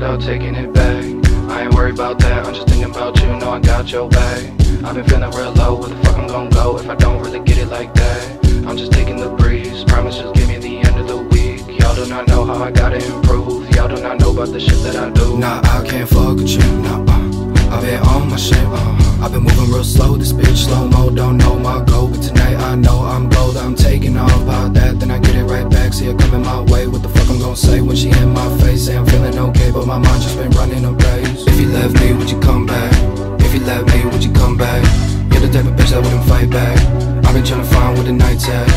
no taking it back. I ain't worried about that, I'm just thinking about you, know I got your back. I've been feeling real low, where the fuck I'm gon' go if I don't really get it like that? I'm just taking the breeze, promise just give me the end of the week. Y'all do not know how I gotta improve, y'all do not know about the shit that I do. Nah, I can't fuck with you, nah, I've been on my shit, I've been moving real slow, this bitch slow-mo, don't know my goal. But tonight I know I'm gold, I'm taking all about that, then I get it right back. See her coming my way, what the fuck I'm gon' say when she in my face? Say I'm feeling okay, but my mind just been running a race. If you left me, would you come back? If you left me, would you come back? You're the type of bitch that wouldn't fight back. I've been tryna find where the night's at,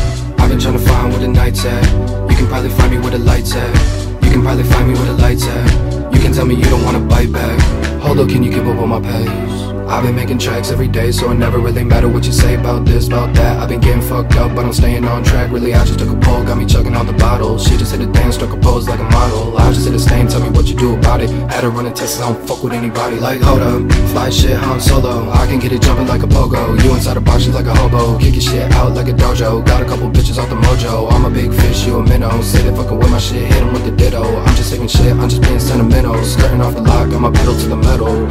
I've been tryna find where the night's at. You can probably find me where the light's at, you can probably find me where the light's at. You can tell me you don't wanna bite back, hold up, can you keep up with my pace? I've been making tracks every day, so it never really matter what you say about this, about that. I've been getting fucked up, but I'm staying on track. Really, I just took a poll, got me chugging on the bottle. She just hit a dance, struck a pose like a model. I just hit a stain, tell me what you do about it. Had to run a test, I don't fuck with anybody. Like, hold up, fly shit, I'm solo. I can get it jumping like a pogo. You inside a box, you like a hobo. Kick your shit out like a dojo. Got a couple bitches off the mojo. I'm a big fish, you a minnow. Say they fucking with my shit, hit them with the ditto. I'm just taking shit, I'm just being sentimental. Skirting off the lock, got my pedal to the metal.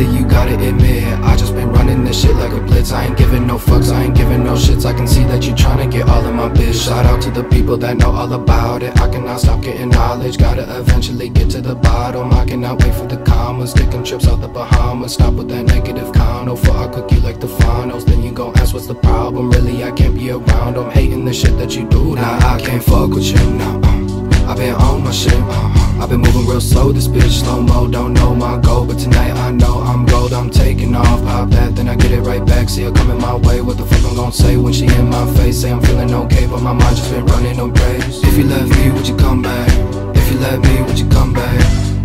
You gotta admit, I just been running this shit like a blitz. I ain't giving no fucks, I ain't giving no shits. I can see that you tryna get all of my bitch. Shout out to the people that know all about it. I cannot stop getting knowledge, gotta eventually get to the bottom. I cannot wait for the commas, taking trips out the Bahamas. Stop with that negative condo, for I cook you like the finals. Then you gon' ask what's the problem, really I can't be around. I'm hating the shit that you do, nah I can't fuck with you, nah. I've been on my shit, I've been moving real slow, this bitch slow-mo, don't know my goal. But tonight I know I'm gold, I'm taking off, pop that, then I get it right back. See her coming my way, what the fuck I'm gon' say when she in my face? Say I'm feeling okay, but my mind just been running a race. If you left me, would you come back? If you left me, would you come back?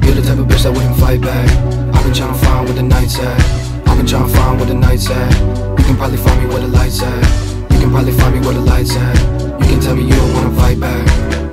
You're the type of bitch that wouldn't fight back. I've been tryna find where the night's at, I've been tryna find where the night's at. You can probably find me where the light's at, you can probably find me where the light's at. You can tell me you don't wanna fight back.